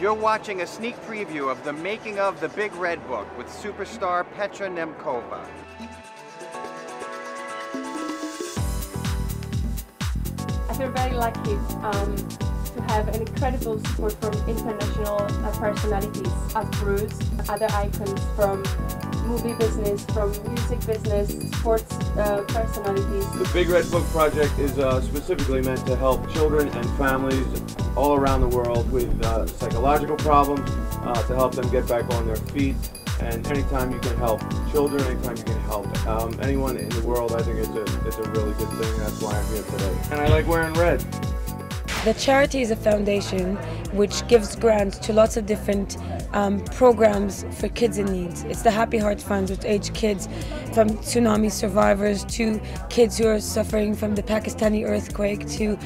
You're watching a sneak preview of The Making of the Big Red Book with superstar Petra Nemcova. I feel very lucky to have an incredible support from international personalities as Bruce, other icons from movie business, from music business, sports personalities. The Big Red Book project is specifically meant to help children and families all around the world with psychological problems, to help them get back on their feet. And anytime you can help children, anytime you can help anyone in the world, I think it's a really good thing. That's why I'm here today. And I like wearing red. The charity is a foundation which gives grants to lots of different programs for kids in need. It's the Happy Hearts Fund, which aids kids from tsunami survivors to kids who are suffering from the Pakistani earthquake to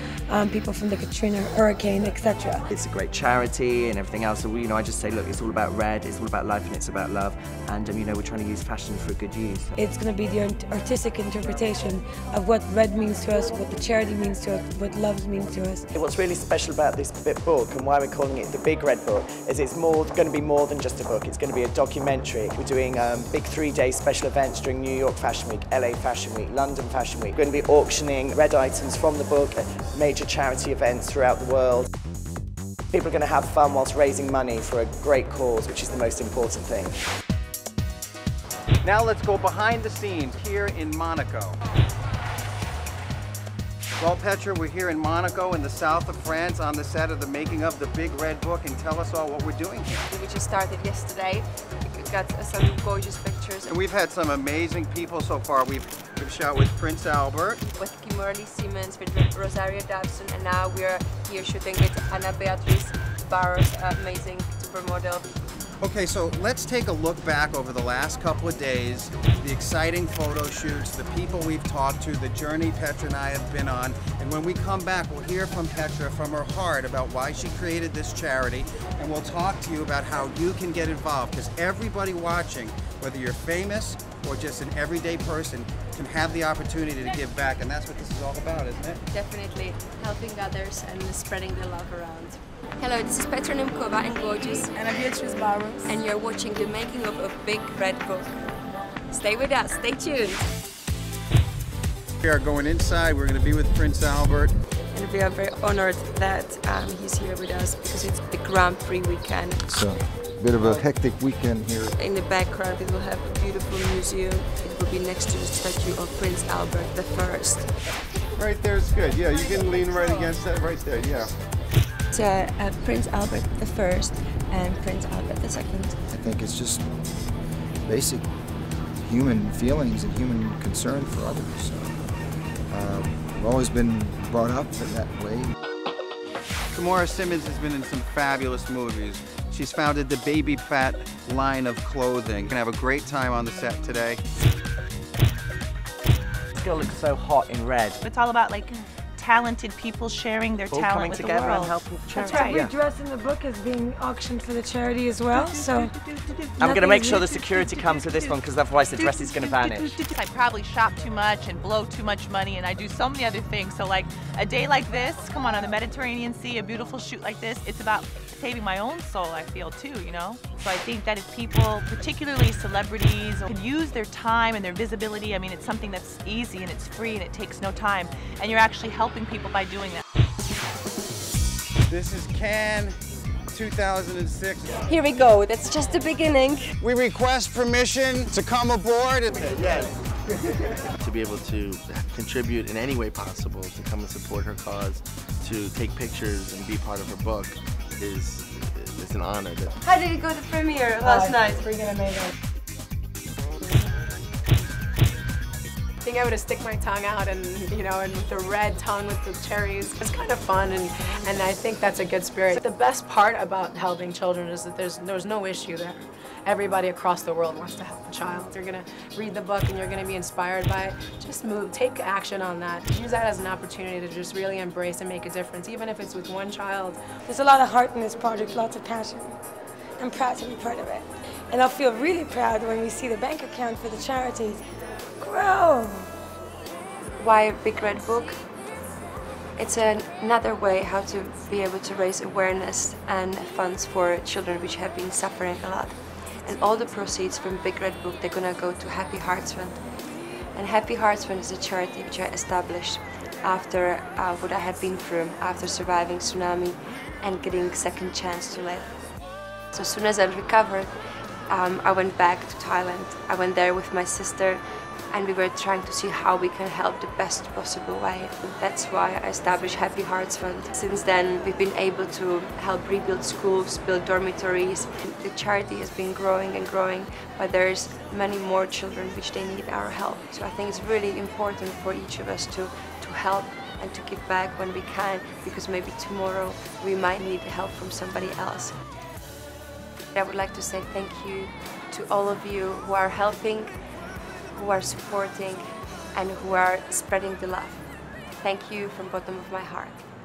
people from the Katrina hurricane, etc. It's a great charity and everything else. So, you know, I just say, look, it's all about red, it's all about life, and it's about love. And you know, we're trying to use fashion for a good use. It's going to be the artistic interpretation of what red means to us, what the charity means to us, what love means to us. What's really special about this book and why we're calling it the Big Red Book is it's going to be more than just a book. It's going to be a documentary. We're doing big three-day special events during New York Fashion Week, LA Fashion Week, London Fashion Week. We're going to be auctioning red items from the book at major charity events throughout the world. People are going to have fun whilst raising money for a great cause, which is the most important thing. Now let's go behind the scenes here in Monaco. Well, Petra, we're here in Monaco in the south of France on the set of The Making of the Big Red Book, and tell us all what we're doing here. We just started yesterday. We got some gorgeous pictures. And we've had some amazing people so far. We've been shot with Prince Albert, with Kimora Lee Simmons, with Rosario Dawson, and now we're here shooting with Anna Beatriz Barros, amazing supermodel. Okay, so let's take a look back over the last couple of days, the exciting photo shoots, the people we've talked to, the journey Petra and I have been on. And when we come back, we'll hear from Petra, from her heart, about why she created this charity. And we'll talk to you about how you can get involved, because everybody watching, whether you're famous or just an everyday person, can have the opportunity to give back. And that's what this is all about, isn't it? Definitely, helping others and spreading the love around. Hello, this is Petra Nemcova and gorgeous Anna Beatriz Barros, and you're watching The Making of a Big Red Book. Stay with us, stay tuned. We are going inside, we're going to be with Prince Albert. And we are very honored that he's here with us, because it's the Grand Prix weekend. So, a bit of a hectic weekend here. In the background it will have a beautiful museum. It will be next to the statue of Prince Albert I. Right there is good, yeah, you can lean right against that right there, yeah. Prince Albert I and Prince Albert II. I think it's just basic human feelings and human concern for others. So, I've always been brought up in that way. Kimora Simmons has been in some fabulous movies. She's founded the Baby Fat line of clothing. You can have a great time on the set today. This girl looks so hot in red. It's all about like talented people sharing their talent with the world. And helping the charity. That's right. Yeah. We dress in the book as being auctioned for the charity as well. So I'm going to make sure the security comes with this one, because otherwise the dress is going to vanish. I probably shop too much and blow too much money, and I do so many other things. So like a day like this, come on the Mediterranean Sea, a beautiful shoot like this, it's about saving my own soul, I feel too, you know? So I think that if people, particularly celebrities, can use their time and their visibility, I mean, it's something that's easy and it's free and it takes no time, and you're actually helping people by doing that. This is Cannes 2006. Here we go, that's just the beginning. We request permission to come aboard. Yes. To be able to contribute in any way possible, to come and support her cause, to take pictures and be part of her book. It's an honor. How did it go to the premiere last night? It's freaking amazing. I think I would have stuck my tongue out, and you know, and with the red tongue with the cherries. It's kind of fun, and I think that's a good spirit. The best part about helping children is that there's no issue there. Everybody across the world wants to help a child. You're gonna read the book and you're gonna be inspired by it. Just move, take action on that. Use that as an opportunity to just really embrace and make a difference, even if it's with one child. There's a lot of heart in this project, lots of passion. I'm proud to be part of it. And I'll feel really proud when we see the bank account for the charities grow. Why a Big Red Book? It's another way how to be able to raise awareness and funds for children which have been suffering a lot. And all the proceeds from Big Red Book, they're going to go to Happy Hearts Fund. And Happy Hearts Fund is a charity which I established after what I had been through, after surviving tsunami and getting a second chance to live. So as soon as I recovered, I went back to Thailand. I went there with my sister, and we were trying to see how we can help the best possible way. That's why I established Happy Hearts Fund. Since then, we've been able to help rebuild schools, build dormitories. The charity has been growing and growing, but there's many more children which they need our help. So I think it's really important for each of us to help and to give back when we can, because maybe tomorrow we might need help from somebody else. I would like to say thank you to all of you who are helping, who are supporting, and who are spreading the love. Thank you from the bottom of my heart.